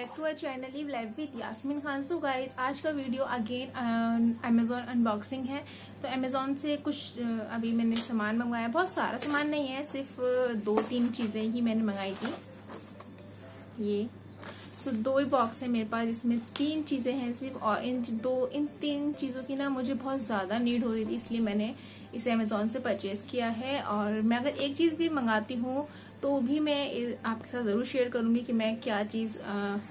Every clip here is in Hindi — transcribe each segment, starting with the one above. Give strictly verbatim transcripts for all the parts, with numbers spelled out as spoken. Back to our channel live life with Yasmeen Khan. So guys आज का वीडियो अगेन अमेजॉन अनबॉक्सिंग है। तो अमेजॉन से कुछ अभी मैंने सामान मंगवाया, बहुत सारा सामान नहीं है, सिर्फ दो तीन चीज़ें ही मैंने मंगाई थी। ये सो so, दो ही बॉक्स हैं मेरे पास, इसमें तीन चीज़ें हैं सिर्फ, और इन दो इन तीन चीज़ों की ना मुझे बहुत ज़्यादा नीड हो रही थी, इसलिए मैंने इसे अमेजोन से परचेज किया है। और मैं अगर एक चीज़ भी मंगाती हूँ तो भी मैं आपके साथ ज़रूर शेयर करूंगी कि मैं क्या चीज़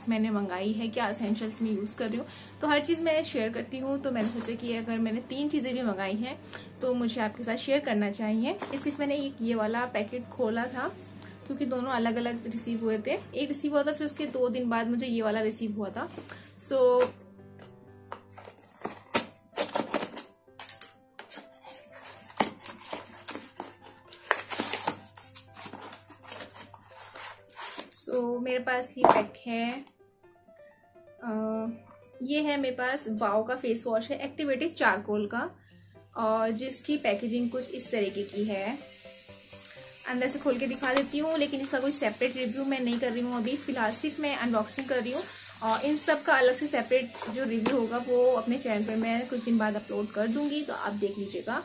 मैंने मंगाई है, क्या असेंशल्स में यूज़ कर रही हूँ, तो हर चीज़ मैं शेयर करती हूँ। तो मैंने सोचा कि अगर मैंने तीन चीज़ें भी मंगाई हैं तो मुझे आपके साथ शेयर करना चाहिए। इसलिए मैंने एक ये वाला पैकेट खोला था क्योंकि दोनों अलग अलग रिसीव हुए थे। एक रिसीव हुआ था, फिर उसके दो दिन बाद मुझे ये वाला रिसीव हुआ था। सो so, तो मेरे पास ये पैक है। आ, ये है मेरे पास वाओ का फेस वॉश है, एक्टिवेटेड चारकोल का, और जिसकी पैकेजिंग कुछ इस तरीके की है। अंदर से खोल के दिखा देती हूँ, लेकिन इसका कोई सेपरेट रिव्यू मैं नहीं कर रही हूँ अभी, फिलहाल सिर्फ मैं अनबॉक्सिंग कर रही हूँ। और इन सब का अलग से सेपरेट जो रिव्यू होगा वो अपने चैनल पर मैं कुछ दिन बाद अपलोड कर दूंगी, तो आप देख लीजिएगा।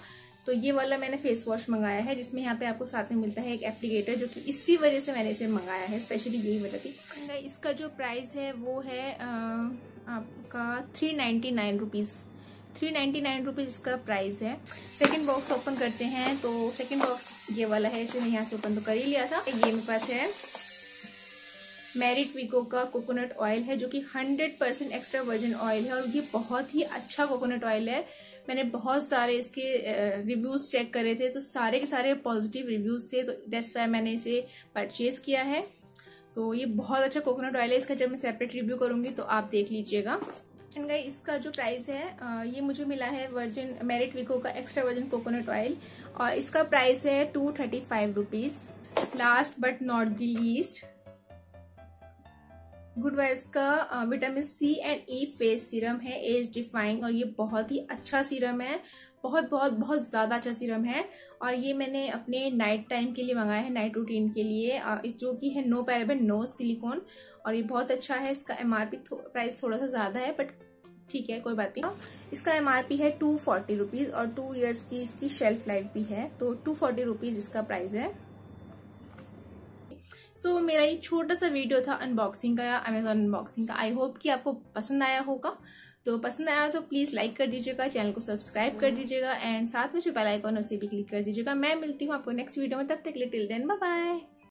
तो ये वाला मैंने फेस वॉश मंगाया है, जिसमें यहाँ पे आपको साथ में मिलता है एक एप्लीकेटर, जो कि इसी वजह से मैंने इसे मंगाया है, स्पेशली यही वजह थी। इसका जो प्राइस है वो है आ, आपका three ninety nine rupees three ninety nine rupees इसका प्राइस है। सेकंड बॉक्स ओपन करते हैं। तो सेकंड बॉक्स ये वाला है, इसे मैं यहाँ से ओपन तो कर ही लिया था। ये मेरे पास है मेरिट विको का कोकोनट ऑयल है, जो कि hundred percent extra virgin oil है, और ये बहुत ही अच्छा कोकोनट ऑयल है। मैंने बहुत सारे इसके रिव्यूज़ चेक करे थे, तो सारे के सारे पॉजिटिव रिव्यूज़ थे, तो दैट्स वाई मैंने इसे परचेज़ किया है। तो ये बहुत अच्छा कोकोनट ऑयल है, इसका जब मैं सेपरेट रिव्यू करूँगी तो आप देख लीजिएगा। एंड गाइस इसका जो प्राइस है, ये मुझे मिला है वर्जिन मेरिट विको का एक्स्ट्रा वर्जिन कोकोनट ऑयल, और इसका प्राइस है two thirty five rupees. Last but not the least, गुडवाइव्स का vitamin C and E face serum है, एज डिफाइंग, और ये बहुत ही अच्छा सीरम है, बहुत बहुत बहुत ज़्यादा अच्छा सीरम है। और ये मैंने अपने नाइट टाइम के लिए मंगाया है, नाइट रूटीन के लिए, जो कि है नो पैराबेन नो सिलिकॉन, और ये बहुत अच्छा है। इसका एमआरपी प्राइस थोड़ा सा ज़्यादा है, बट ठीक है, कोई बात नहीं। इसका एमआरपी है टू फोर्टी रुपीज़, और टू ईयर्स की इसकी शेल्फ लाइफ भी है, तो टू फोर्टी रुपीज़ इसका प्राइस है। सो so, मेरा ये छोटा सा वीडियो था अनबॉक्सिंग का, अमेजॉन अनबॉक्सिंग का। आई होप कि आपको पसंद आया होगा। तो पसंद आया तो प्लीज़ लाइक कर दीजिएगा, चैनल को सब्सक्राइब कर दीजिएगा, एंड साथ में जो बेल आइकन उसे भी क्लिक कर दीजिएगा। मैं मिलती हूँ आपको नेक्स्ट वीडियो में, तब तक के लिए टिल देन बाय बाय।